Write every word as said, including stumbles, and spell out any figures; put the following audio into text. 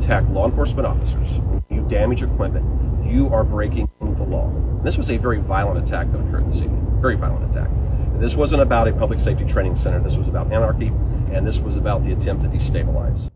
attack law enforcement officers, you damage equipment, you are breaking the law. And this was a very violent attack that occurred this evening, very violent attack. And this wasn't about a public safety training center, this was about anarchy, and this was about the attempt to destabilize.